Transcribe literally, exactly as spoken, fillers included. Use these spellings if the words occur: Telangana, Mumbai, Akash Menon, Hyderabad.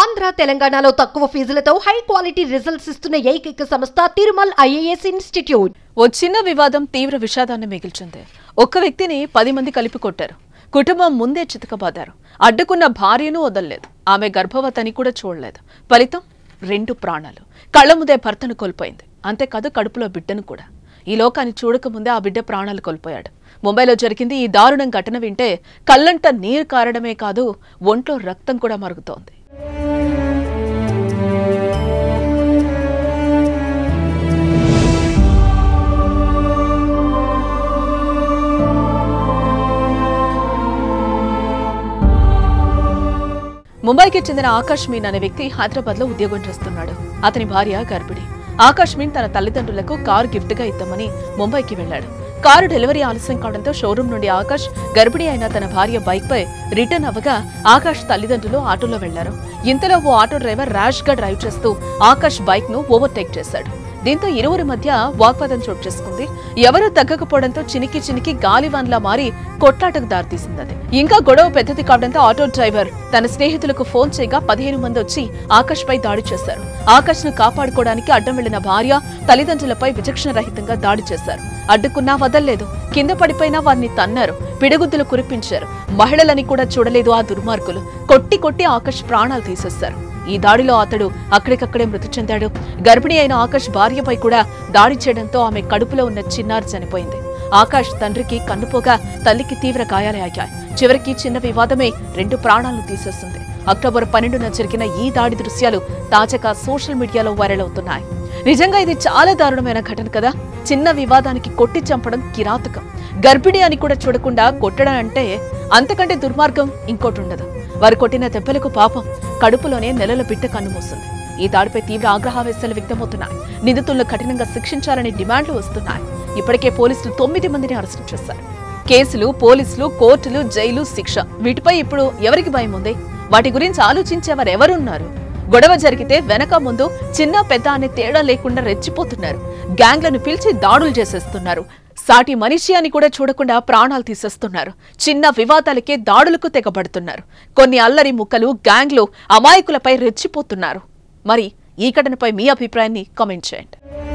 Andhra Telangana Takkuva feesulatho high quality results istunna Ekika Samastha Tirumal I A S Institute. O chinna vivadam teevra vishadanni migilchindi. Okka vyaktini పది మంది కలిపి కొట్టారు. కుటుంబం ముందే చితకబాదారు. అడ్డుకున్న భార్యను వదలలేదు. ఆమె గర్భవతిని కూడా చూడలేదు. ఫలితం రెండు ప్రాణాలు. కళ్ళముదే భర్తను కోల్పోయింది. అంతే కాదు కడుపులో బిడ్డను కూడా. ఈ లోకాన్ని చూడకముందే ఆ బిడ్డ ప్రాణాలు కోల్పోయాడు. ముంబైలో జరిగింది ఈ దారుణం ఘటన వింటే కళ్ళంట నీరు కారడమే కాదు ఒంట్లో రక్తం కూడా మరుగుతోంది. Mumbai ki chendina Akash Menon ane vyakti Hyderabad lo udyogam chestunnadu. Atani bharya garbidi. Akash Menon tana tallitandrulaku car gift ga idamani Mumbai ki velladu. Car delivery alashyam kavadamto showroom nundi Akash garbidi aina tana bharya bike pai return avaga Akash tallitandrulu auto lo vellaru. Intalo o auto driver rash ga drive chestu Akash bike nu overtake chesadu. దీంతో ఇరువురి మధ్య వాగ్వాదం చోటు చేసుకుంది. ఎవరూ తగ్గకపోవడంతో చినికి చినికి గాలివాన్లా మారి కొట్లాటకు దారితీసింది. ఇంకా గొడవ పెద్దది కావడంతో ఆటో డ్రైవర్ తన స్నేహితులకు ఫోన్ చేయగా పదిహేను మంది వచ్చి ఆకాష్ పై దాడి చేశారు. ఆకాష్ ను కాపాడుకోవడానికి అడ్డం వెళ్లిన భార్య తల్లిదండ్రులపై విచక్షణ రహితంగా దాడి చేశారు. అడ్డుకున్నా వదలలేదు. కింద పడిపోయినా వారిని తన్నారు. పిడగుద్దులు కురిపించారు. మహిళలని కూడా చూడలేదు ఆ దుర్మార్గులు. కొట్టి కొట్టి ఆకాష్ ప్రాణాలు తీసేశారు. ఈ దాడిలో అతడు అక్కడికక్కడే మృతి చెందాడు. గర్భిణి అయిన ఆకాష్ భార్యపై కూడా దాడి చేయడంతో ఆమె కడుపులో ఉన్న చిన్నారి చనిపోయింది. ఆకాష్ తండ్రికి కన్నుపోగా తల్లికి తీవ్ర గాయాలయ్యాయి. చివరికి చిన్న వివాదమే రెండు ప్రాణాలను తీసేస్తుంది. అక్టోబర్ పన్నెండున జరిగిన ఈ దాడి దృశ్యాలు తాజాగా సోషల్ మీడియాలో వైరల్ అవుతున్నాయి. నిజంగా ఇది చాలా దారుణమైన ఘటన కదా. చిన్న వివాదానికి కొట్టి చంపడం కిరాతకం. గర్భిణి అని కూడా చూడకుండా కొట్టడం అంటే అంతకంటే దుర్మార్గం ఇంకోటి ఉండదు. వారు కొట్టిన దెబ్బలకు పాపం కడుపులోనే నెలల బిడ్డ కన్నుమూసింది. ఈ దాడిపై తీవ్ర ఆగ్రహావేశాలు వ్యక్తమవుతున్నాయి. నిందితులను కఠినంగా శిక్షించాలని డిమాండ్లు వస్తున్నాయి. ఇప్పటికే పోలీసులు తొమ్మిది మందిని అరెస్టు చేశారు. కేసులు, పోలీసులు, కోర్టులు, జైలు, శిక్ష, వీటిపై ఇప్పుడు ఎవరికి భయం ఉంది? వాటి గురించి ఆలోచించేవారు ఎవరున్నారు? గొడవ జరిగితే వెనక ముందు చిన్న పెద్ద అనే తేడా లేకుండా రెచ్చిపోతున్నారు. గ్యాంగ్లను పిలిచి దాడులు చేసేస్తున్నారు. సాటి మనిషి అని కూడా చూడకుండా ప్రాణాలు తీసేస్తున్నారు. చిన్న వివాదాలకే దాడులకు తెగబడుతున్నారు. కొన్ని అల్లరి ముక్కలు గ్యాంగ్లు అమాయకులపై రెచ్చిపోతున్నారు. మరి ఈ ఘటనపై మీ అభిప్రాయాన్ని కామెంట్ చేయండి.